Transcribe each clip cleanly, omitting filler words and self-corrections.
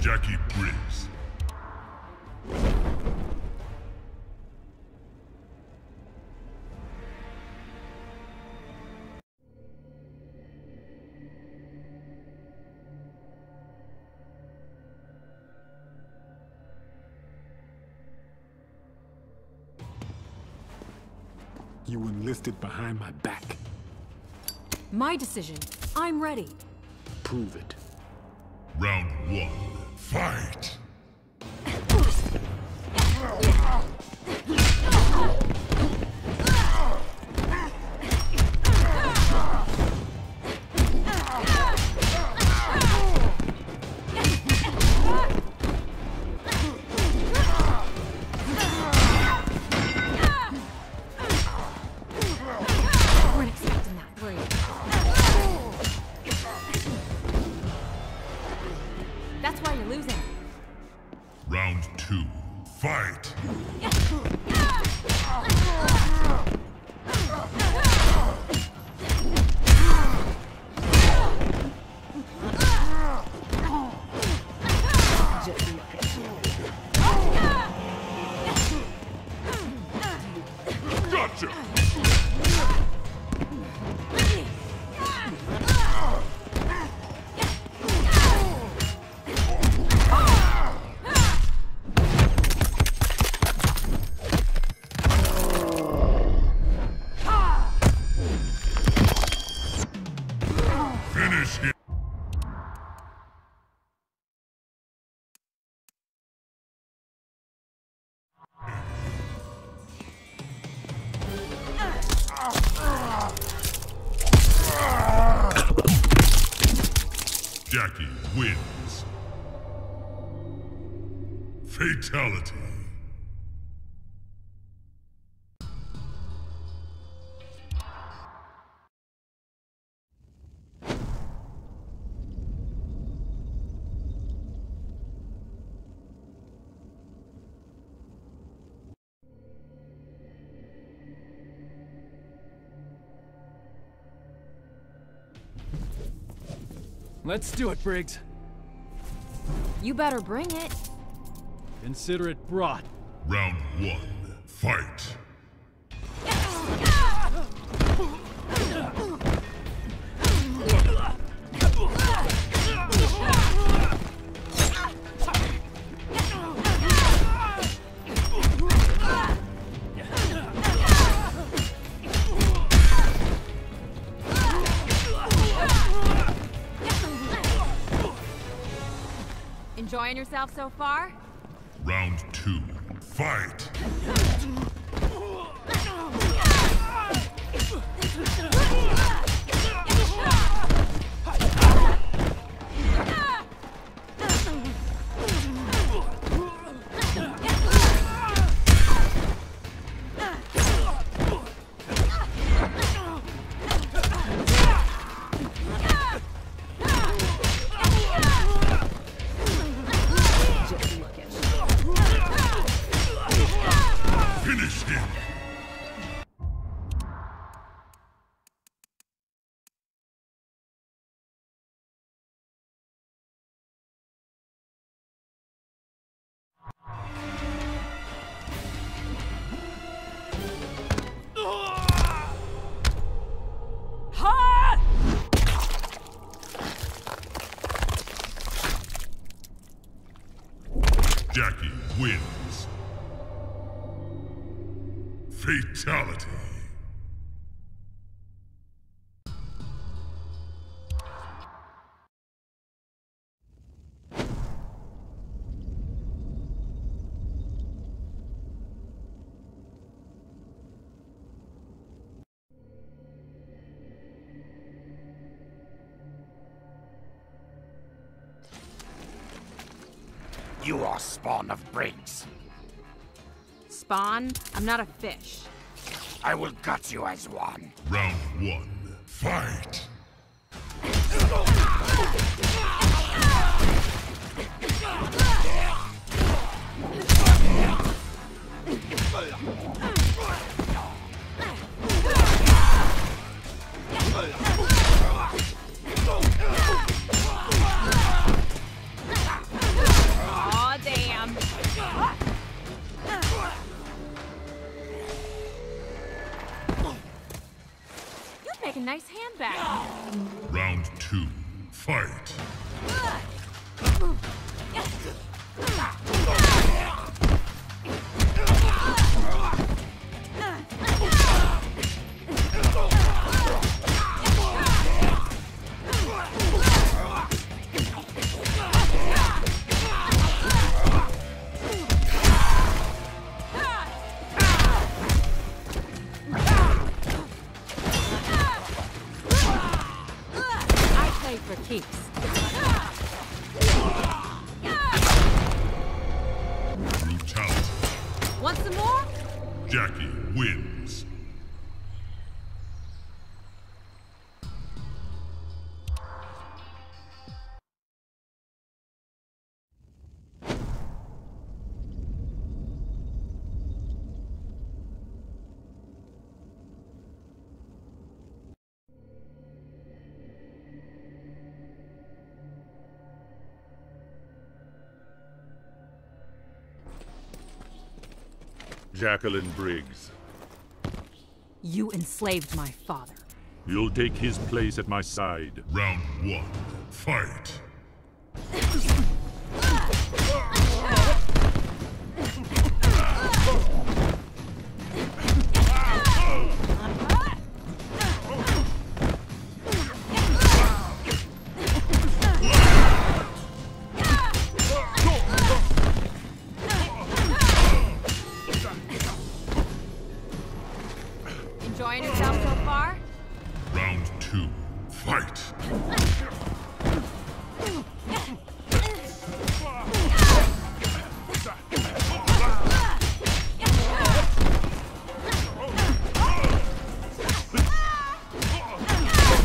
Jackie Briggs. You enlisted behind my back. My decision. I'm ready. Prove it. Round one. Fight! Jackie wins. Fatality. Let's do it, Briggs. You better bring it. Consider it brought. Round one, fight. Enjoying yourself so far? Round two, fight! Jackie wins. Fatality. You are spawn of Briggs. Spawn? I'm not a fish. I will gut you as one. Round one, fight! nice handbag. Round 2, fight. Want some more? Jackie wins. Jacqueline Briggs. You enslaved my father. You'll take his place at my side. Round 1, fight. Enjoying yourself so far? Round 2, fight!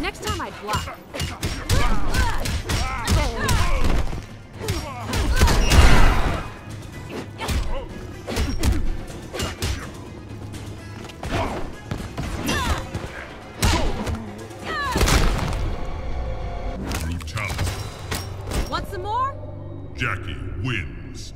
Next time I block. Want some more? Jackie wins.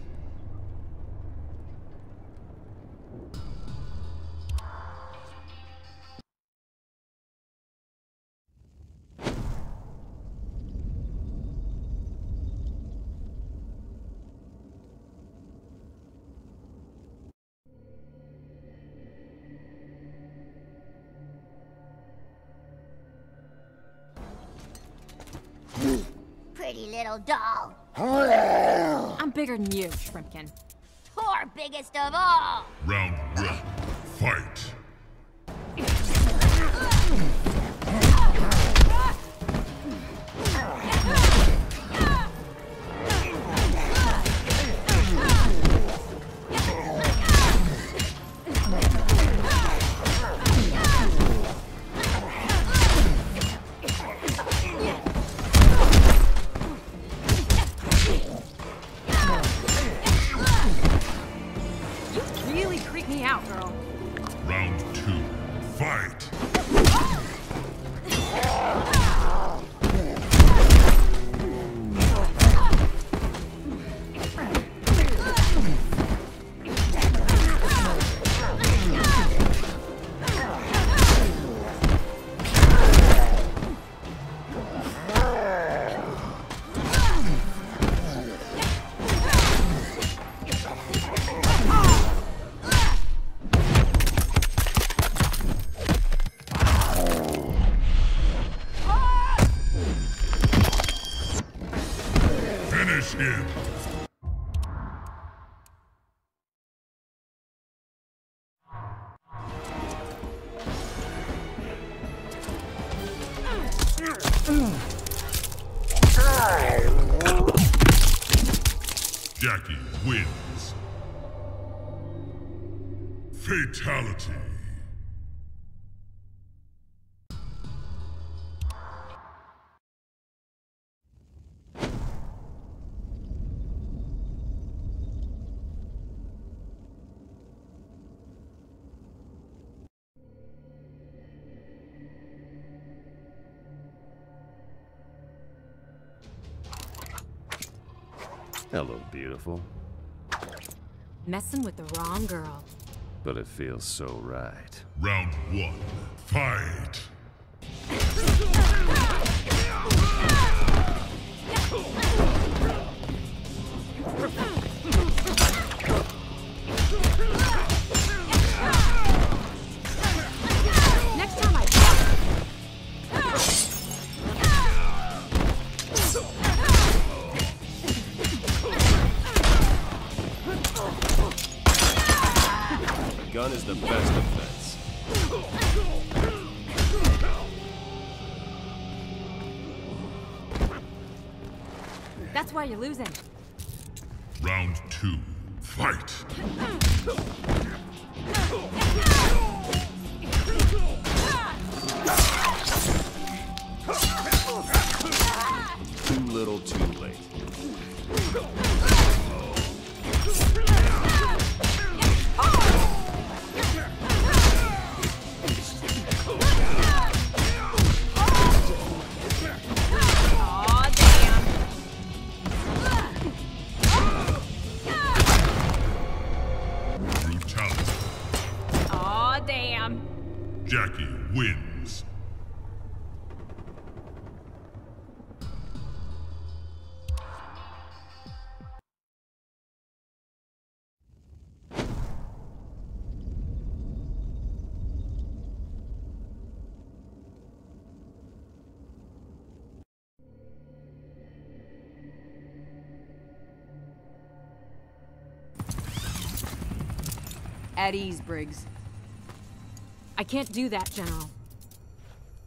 Pretty little doll. I'm bigger than you, Shrimpkin. You're biggest of all. Round 1, fight. Round 2, fight! Him. Jackie wins. Fatality. Hello, beautiful. Messing with the wrong girl. But it feels so right. Round 1, fight! Khan is the best defense. That's why you're losing. Round 2, fight! Too little, too late. Aw, damn. Brutality. Aw, damn. Jackie wins. At ease, Briggs. I can't do that, General.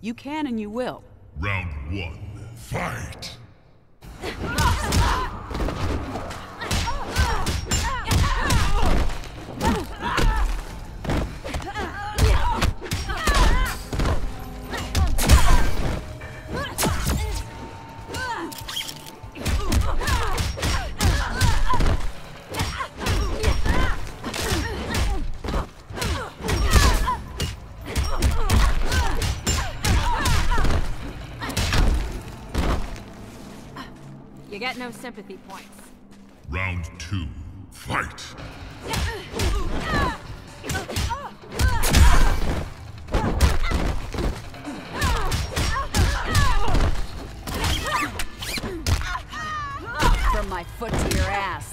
You can and you will. Round 1, fight! You get no sympathy points. Round 2, fight! From my foot to your ass.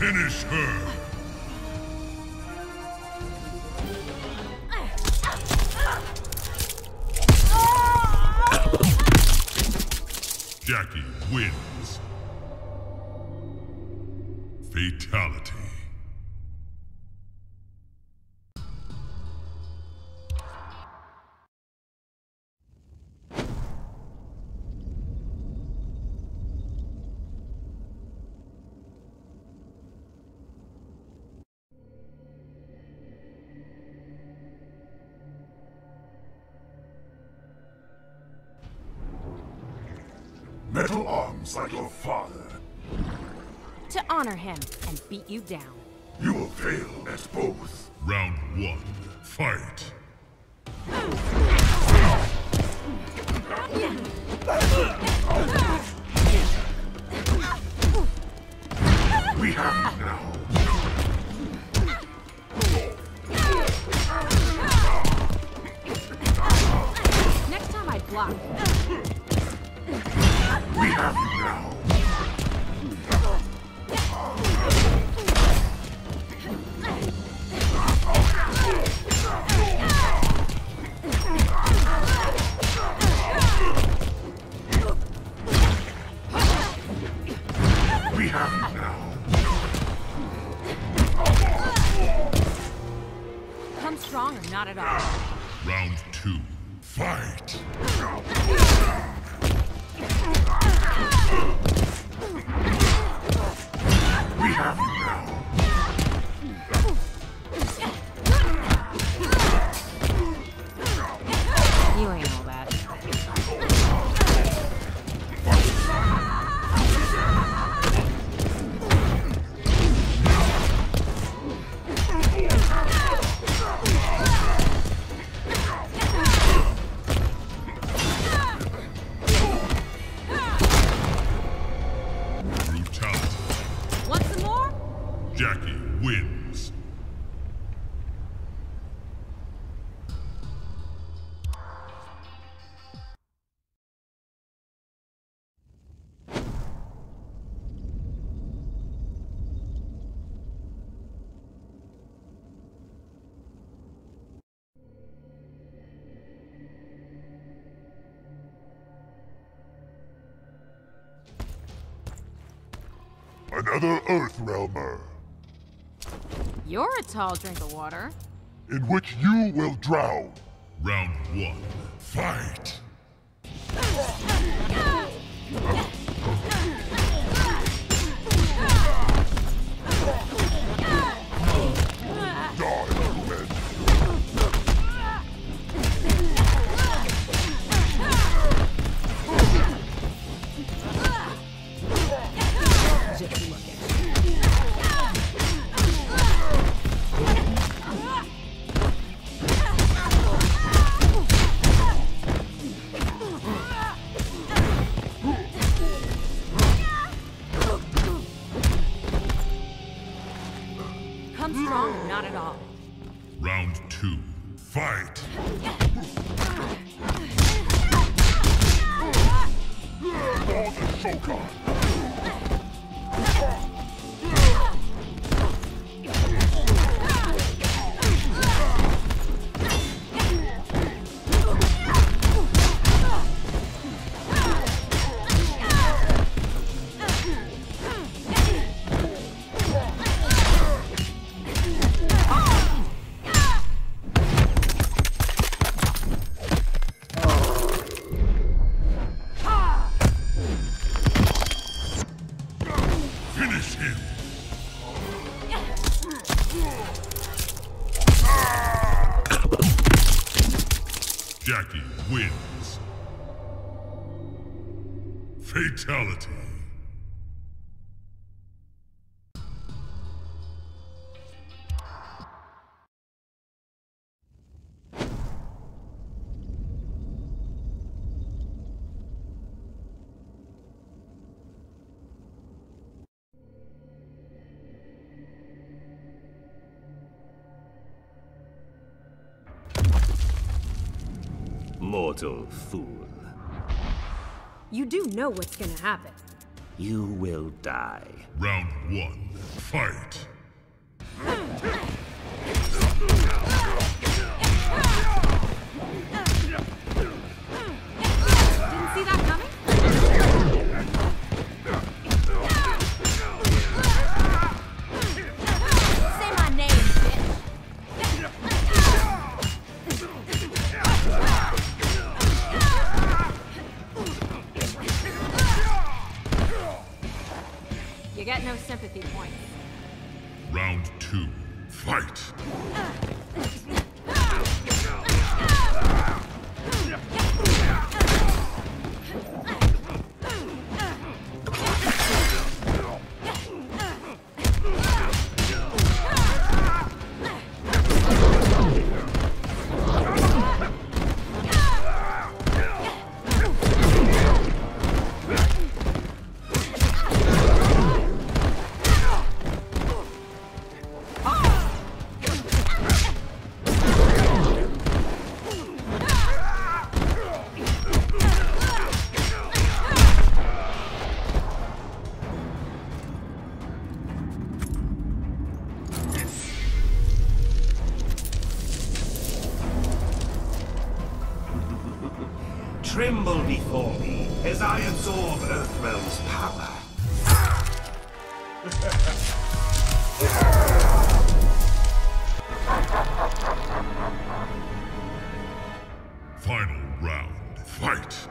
Finish her! Jackie wins. Fatality. Metal arms like your father. To honor him and beat you down. You will fail at both. Round 1, fight. We have you now. Next time I block. We have you now. We have you now. Come strong or not at all. Round 2, fight. We have you now. You ain't all that. Jackie wins. Another Earthrealmer. You're a tall drink of water. In which you will drown. Round one, fight! Jackie wins. Fatality. Mortal fool. You do know what's gonna happen. You will die. Round one, fight! Didn't see that coming? No sympathy points. Round two, fight! Tremble before me as I absorb Earthrealm's power. Final round, fight!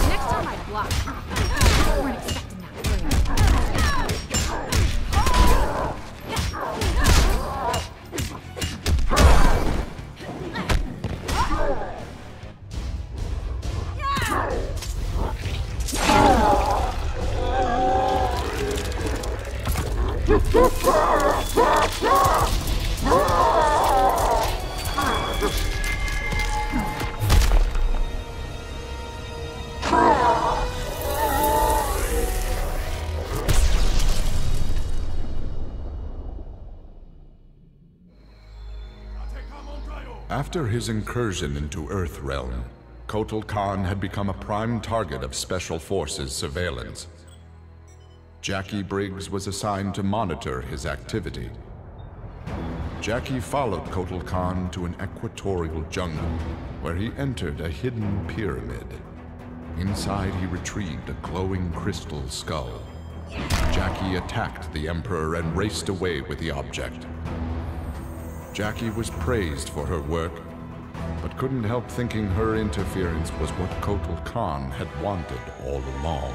Next time I block. After his incursion into Earthrealm, Kotal Khan had become a prime target of Special Forces surveillance. Jackie Briggs was assigned to monitor his activity. Jackie followed Kotal Khan to an equatorial jungle, where he entered a hidden pyramid. Inside, he retrieved a glowing crystal skull. Jackie attacked the Emperor and raced away with the object. Jackie was praised for her work, but couldn't help thinking her interference was what Kotal Khan had wanted all along.